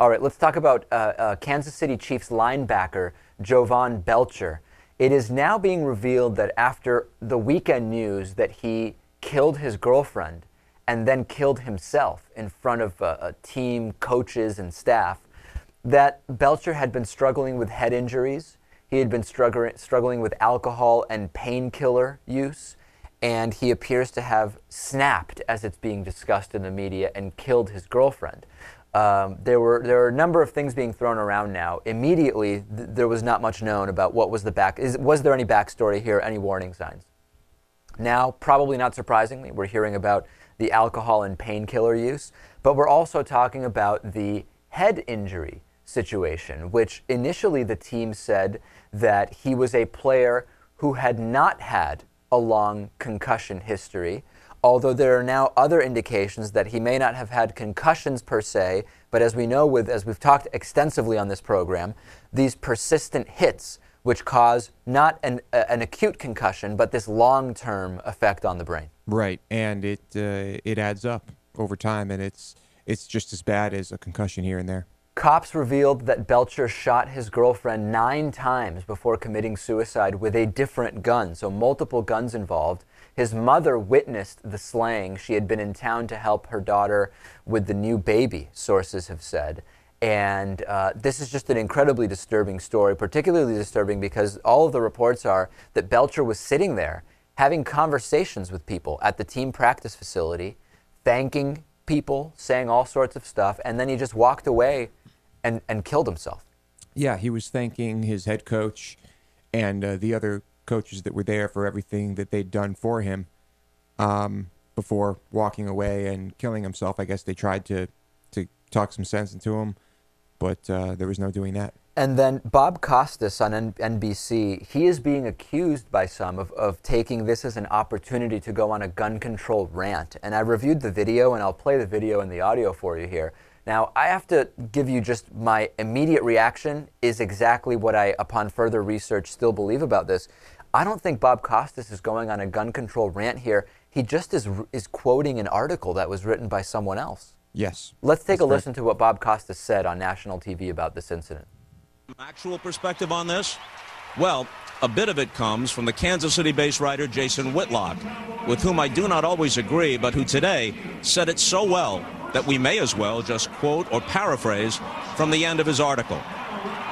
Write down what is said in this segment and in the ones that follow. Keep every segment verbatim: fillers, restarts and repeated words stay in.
All right, let's talk about uh, uh, Kansas City Chiefs linebacker Jovan Belcher. It is now being revealed that after the weekend news that he killed his girlfriend and then killed himself in front of uh, a team, coaches, and staff, that Belcher had been struggling with head injuries. He had been struggling struggling with alcohol and painkiller use, and he appears to have snapped, as it's being discussed in the media, and killed his girlfriend. Um, there were there are a number of things being thrown around now. Immediately, th there was not much known about what was the back. Is, was there any backstory here? Any warning signs? Now, probably not surprisingly, we're hearing about the alcohol and painkiller use, but we're also talking about the head injury situation, which initially the team said that he was a player who had not had a long concussion history, although there are now other indications that he may not have had concussions per se, but as we know, with as we've talked extensively on this program, these persistent hits which cause not an, uh, an acute concussion, but this long-term effect on the brain. Right, and it, uh, it adds up over time, and it's, it's just as bad as a concussion here and there. Cops revealed that Belcher shot his girlfriend nine times before committing suicide with a different gun, so multiple guns involved. His mother witnessed the slaying. She had been in town to help her daughter with the new baby, sources have said. And uh, this is just an incredibly disturbing story, particularly disturbing because all of the reports are that Belcher was sitting there having conversations with people at the team practice facility, thanking people, saying all sorts of stuff, and then he just walked away and, and killed himself. Yeah, he was thanking his head coach and uh, the other coaches that were there for everything that they'd done for him um, before walking away and killing himself. I guess they tried to, to talk some sense into him, but uh, there was no doing that. And then Bob Costas on N B C, he is being accused by some of, of taking this as an opportunity to go on a gun control rant. And I reviewed the video, and I'll play the video and the audio for you here. Now, I have to give you just my immediate reaction is exactly what I, upon further research, still believe about this. I don't think Bob Costas is going on a gun control rant here. He just is, is quoting an article that was written by someone else. Yes. Let's take a listen to what Bob Costas said on national T V about this incident. Actual perspective on this? Well, a bit of it comes from the Kansas City-based writer Jason Whitlock, with whom I do not always agree, but who today said it so well that we may as well just quote or paraphrase from the end of his article.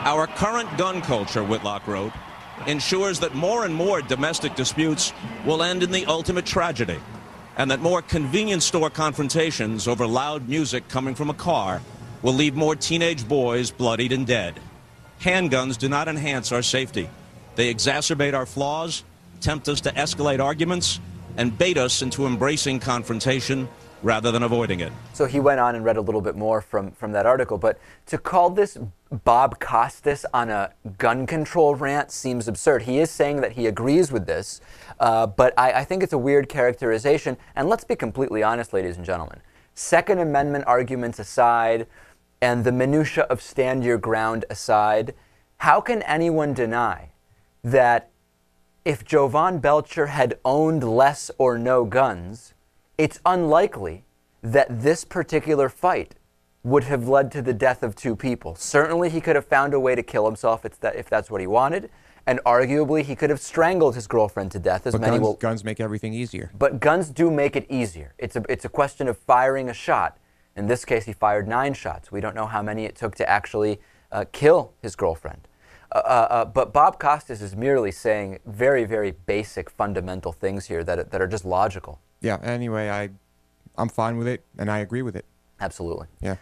Our current gun culture, Whitlock wrote, ensures that more and more domestic disputes will end in the ultimate tragedy, and that more convenience store confrontations over loud music coming from a car will leave more teenage boys bloodied and dead. Handguns do not enhance our safety. They exacerbate our flaws, tempt us to escalate arguments, and bait us into embracing confrontation rather than avoiding it. So he went on and read a little bit more from, from that article, but to call this Bob Costas on a gun control rant seems absurd. He is saying that he agrees with this, uh, but I, I think it's a weird characterization. And let's be completely honest, ladies and gentlemen. Second Amendment arguments aside, and the minutia of stand your ground aside, how can anyone deny that if Jovan Belcher had owned less or no guns, it's unlikely that this particular fight would have led to the death of two people? Certainly he could have found a way to kill himself if, that, if that's what he wanted, and arguably he could have strangled his girlfriend to death. As but many guns, will, guns make everything easier. But guns do make it easier. It's a, it's a question of firing a shot. In this case, he fired nine shots. We don't know how many it took to actually uh, kill his girlfriend. Uh, uh, but Bob Costas is merely saying very, very basic, fundamental things here that, that are just logical. Yeah, anyway, I, I'm fine with it, and I agree with it. Absolutely. Yeah.